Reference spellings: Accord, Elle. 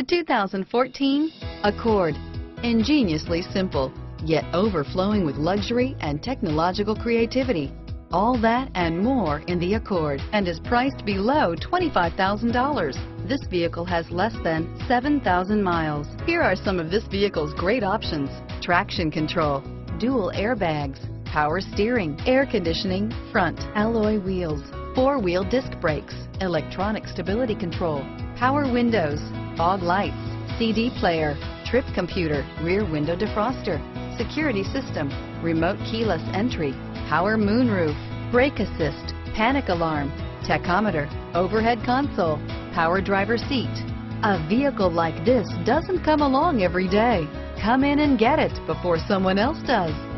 The 2014 Accord. Ingeniously simple, yet overflowing with luxury and technological creativity. All that and more in the Accord, and is priced below $25,000. This vehicle has less than 7,000 miles. Here are some of this vehicle's great options: traction control, dual airbags, power steering, air conditioning, front alloy wheels, four-wheel disc brakes, electronic stability control, power windows, fog lights, CD player, trip computer, rear window defroster, security system, remote keyless entry, power moonroof, brake assist, panic alarm, tachometer, overhead console, power driver seat. A vehicle like this doesn't come along every day. Come in and get it before someone else does.